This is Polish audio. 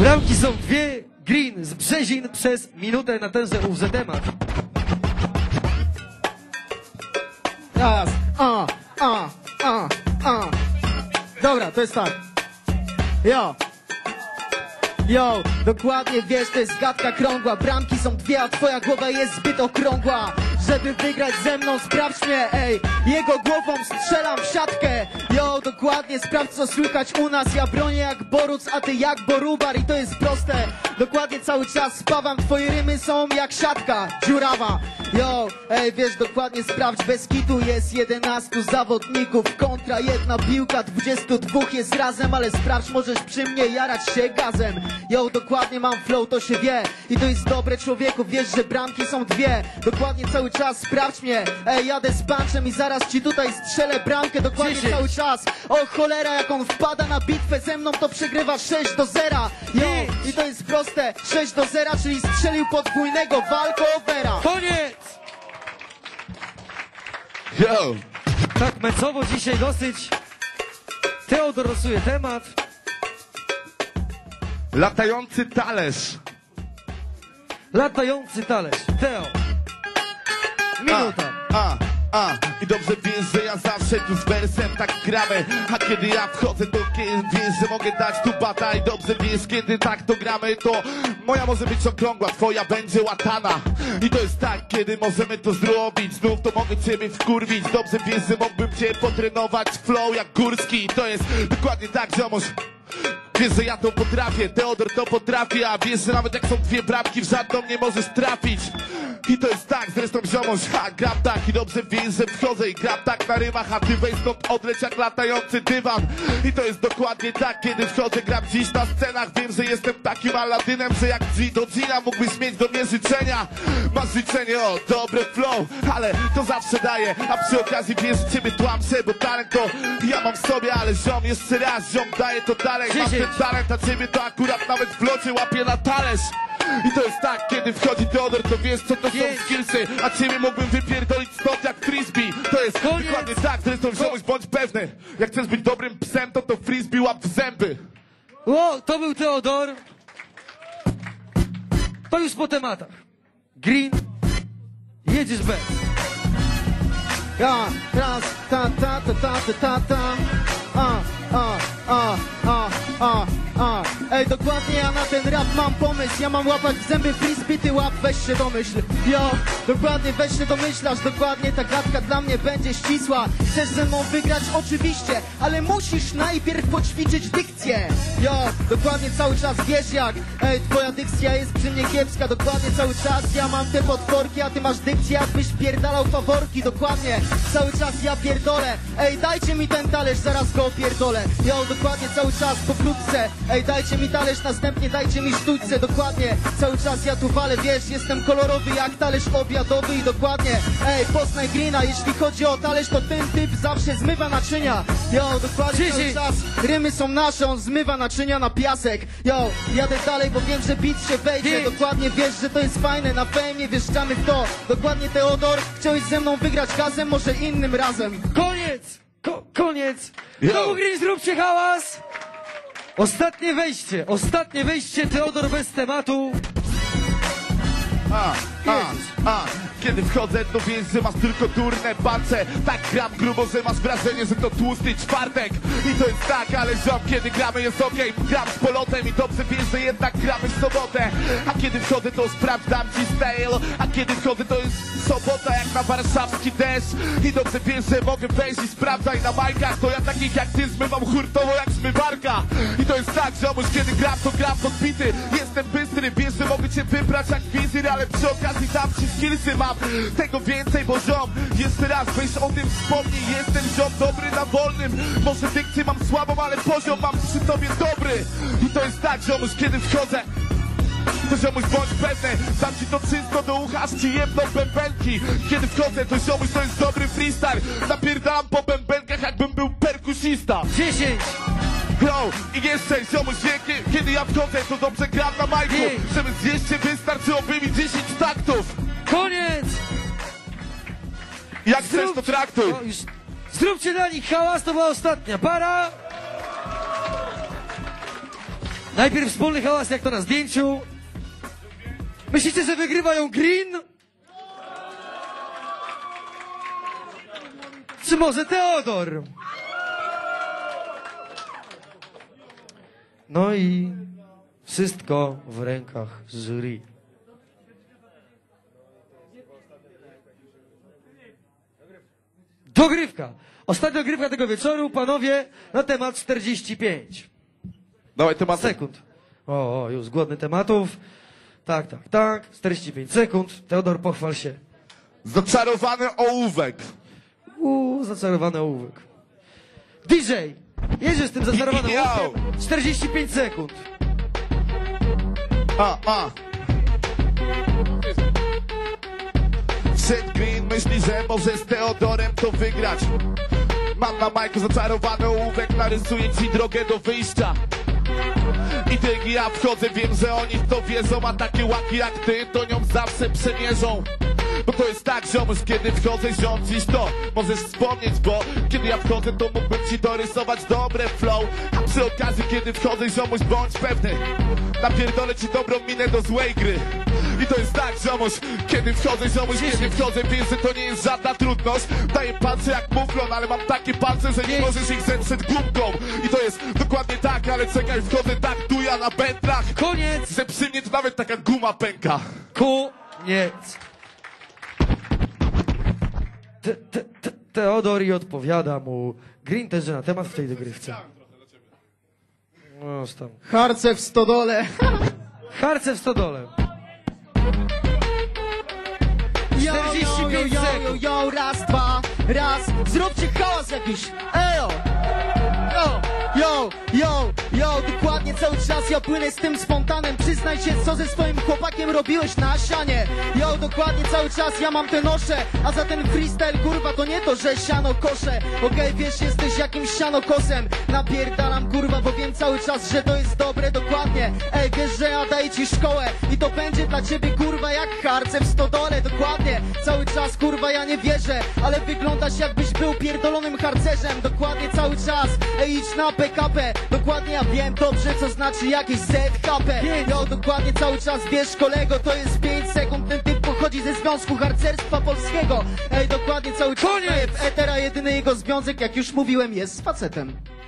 Bramki są dwie. Green z Brzezin przez minutę na tenże ówże temat. Raz, Dobra, to jest tak. Yo, dokładnie wiesz, to jest gadka krągła. Bramki są dwie, a twoja głowa jest zbyt okrągła. Żeby wygrać ze mną, sprawdź mnie, ej. Jego głową strzelam w siatkę. Yo, dokładnie, sprawdź co słychać u nas. Ja bronię jak Boruc, a ty jak Borubar. I to jest proste, dokładnie cały czas spawam. Twoje rymy są jak siatka dziurawa. Yo, ej, wiesz, dokładnie sprawdź, bez kitu jest 11 zawodników. Kontra jedna piłka, 22 jest razem. Ale sprawdź, możesz przy mnie jarać się gazem. Yo, dokładnie mam flow, to się wie. I to jest dobre, człowieku, wiesz, że bramki są dwie. Dokładnie cały czas sprawdź mnie, ej, jadę z punczem i zaraz ci tutaj strzelę bramkę. Dokładnie 10. Cały czas, o cholera, jak on wpada na bitwę ze mną, to przegrywa 6-0. Yo, 5. I to jest proste, 6-0, czyli strzelił podwójnego walkowera. Koniec! Yo. Tak meczowo dzisiaj dosyć. Theodor rosuje temat. Latający talerz. Latający talerz. Theo. Minuta. I dobrze wiesz, że ja zawsze tu z wersem tak gramy. A kiedy ja wchodzę, to wiesz, że mogę dać tu bata. I dobrze wiesz, kiedy tak to gramy, to moja może być okrągła, twoja będzie łatana. I to jest tak, kiedy możemy to zrobić. Znów to mogę ciebie wkurwić. Dobrze wiesz, że mógłbym cię potrenować flow jak Górski. I to jest dokładnie tak, że może... Wiesz, że ja to potrafię, Theodor to potrafi, a wiesz, że nawet jak są dwie bramki, w żadną nie możesz trafić. I to jest tak, zresztą ziomoś, ha, gram tak i dobrze wiesz, że wchodzę i gram tak na rymach, a ty weź stąd odleć jak latający dywan. I to jest dokładnie tak, kiedy wchodzę, gram dziś na scenach, wiem, że jestem takim Aladynem, że jak do Gina mógłbyś mieć do mnie życzenia. Masz życzenie o dobre flow, ale to zawsze daję, a przy okazji wiesz, że ciebie tłamszę, bo talent to ja mam w sobie, ale ziom, jeszcze raz, ziom daje to dalej, masz ten talent, a ciebie to akurat nawet w locie łapie na talerz. I to jest tak, kiedy wchodzi Theodor, to wiesz co to 5. Są skillsy, a ciebie mógłbym wypierdolić stąd jak frisbee. To jest koniec. Dokładnie tak, zresztą wziąłeś, bądź pewny. Jak chcesz być dobrym psem, to frisbee łap w zęby. O, to był Theodor. To już po tematach. Green, jedziesz bez. Ja, raz, Ej, dokładnie ja na ten rap mam pomysł. Ja mam łapać w zęby frisbee, ty łap, weź się domyśl. Yo, dokładnie weź się domyślasz. Dokładnie ta gadka dla mnie będzie ścisła. Chcesz ze mną wygrać? Oczywiście. Ale musisz najpierw poćwiczyć dykcję. Yo, dokładnie cały czas wiesz jak. Ej, twoja dykcja jest przy mnie kiepska. Dokładnie cały czas ja mam te potworki, a ty masz dykcję jakbyś pierdalał faworki. Dokładnie, cały czas ja pierdolę. Ej, dajcie mi ten talerz, zaraz go opierdolę. Yo, dokładnie cały czas, pokrótce. Ej, dajcie mi talerz, następnie dajcie mi sztućce. Dokładnie, cały czas ja tu walę, wiesz, jestem kolorowy jak talerz obiadowy. I dokładnie, ej, poznaj Greena. Jeśli chodzi o talerz, to ten typ zawsze zmywa naczynia. Yo, dokładnie 10. Cały czas, rymy są nasze, on zmywa naczynia na piasek. Yo, jadę dalej, bo wiem, że beat się wejdzie. 5. Dokładnie, wiesz, że to jest fajne, na fejmie wieszczamy w to. Dokładnie, Theodor, chciałeś ze mną wygrać gazem, może innym razem. Koniec! Koniec! Znowu Green, zróbcie hałas! Ostatnie wejście, Theodor bez tematu. Kiedy wchodzę, to wiesz, że masz tylko durne palce. Tak gram grubo, że masz wrażenie, że to tłusty czwartek. I to jest tak, ale ziom, kiedy gramy jest okej. Gram z polotem i dobrze wiesz, że jednak gramy w sobotę. A kiedy wchodzę, to sprawdzam ci style. A kiedy wchodzę, to jest sobota jak na warszawski deszcz. I dobrze wiesz, że mogę wejść i sprawdzaj na majkach. To ja takich jak ty zmywam hurtowo jak zmywarka. I to jest tak, ziomuś, kiedy gram to bity. Jestem bystry, wiesz, że mogę cię wybrać jak wizir, ale przy okazji tam ci skillsy mam. Tego więcej, bo ziom, jeszcze raz weź o tym wspomnij, jestem ziom dobry na wolnym. Może dykcję mam słabą, ale poziom mam przy tobie dobry. I to jest tak, ziomuś, kiedy wchodzę, to ziomuś bądź pewny, dam ci to wszystko do ucha, aż ci jedną bębenki. Kiedy wchodzę, to ziomuś, to jest dobry freestyle. Napierdalam po bębenkach, jakbym był perkusista. 10. Yo, i jeszcze ziomuś, kiedy ja wchodzę, to dobrze gram na majku. 5. Żeby zjeść się wystarczyłoby mi 10 taktów. Koniec! Jak chcesz, to traktuj! No, zróbcie na nich hałas, to była ostatnia para! Najpierw wspólny hałas, jak to na zdjęciu. Myślicie, że wygrywają Green? Czy może Theodor? No i wszystko w rękach jury. Dogrywka. Ostatnia dogrywka tego wieczoru, panowie, na temat 45. Dawaj tematy. Sekund. O, już głodny tematów. Tak, tak, tak. 45 sekund. Theodor, pochwal się. Zaczarowany ołówek. Zaczarowany ołówek. DJ, jedziesz z tym zaczarowanym ołówkiem. 45 sekund. Seth Green myśli, że może z Theodorem to wygrać. Mam na majku zaczarowany ołówek, narysuję ci drogę do wyjścia. I tylko ja wchodzę, wiem, że oni to wiedzą, a takie łaki jak ty to nią zawsze przemierzą. Bo to jest tak, ziomuś, kiedy wchodzę, ziom, dziś to możesz wspomnieć, bo kiedy ja wchodzę, to mógłbym ci dorysować dobre flow. A przy okazji, kiedy wchodzę, ziomuś, bądź pewny, napierdolę ci dobrą minę do złej gry. I to jest tak, ziomuś, kiedy wchodzę, wiem, że to nie jest żadna trudność. Daję palce jak muflon, ale mam takie palce, że nie możesz ich zetrzeć gumką. I to jest dokładnie tak, ale czekaj, wchodzę tak, tuja na pętlach. Koniec! Że przy mnie to nawet taka guma pęka. Koniec. Theodor i odpowiada mu Green też, że na temat w tej dogrywce. No, harce w stodole. Harce w stodole. 45 sekund. Raz, dwa, raz. Zróbcie hałas jakiś. Ejo. Dokładnie cały czas ja płynę z tym spontanem. Przyznaj się, co ze swoim chłopakiem robiłeś na sianie. Dokładnie cały czas ja mam te nosze. A za ten freestyle, kurwa, to nie to, że siano kosze. Okej, wiesz, jesteś jakimś sianokosem. Napierdalam, kurwa, bo wiem cały czas, że to jest dobre, dokładnie. Ej, wiesz, że ja daję ci szkołę i to będzie dla ciebie, kurwa, jak harce w stodole, dokładnie. Cały czas, kurwa, ja nie wierzę, ale wyglądasz, jakbyś był pierdolonym harcerzem. Dokładnie cały czas, ej, idź na PKP. Dokładnie ja wiem dobrze, co znaczy jakieś ZHP. Dokładnie cały czas wiesz, kolego, to jest 5 sekund, ten typ pochodzi ze Związku Harcerstwa Polskiego. Dokładnie cały czas w etera, jedyny jego związek, jak już mówiłem, jest z facetem.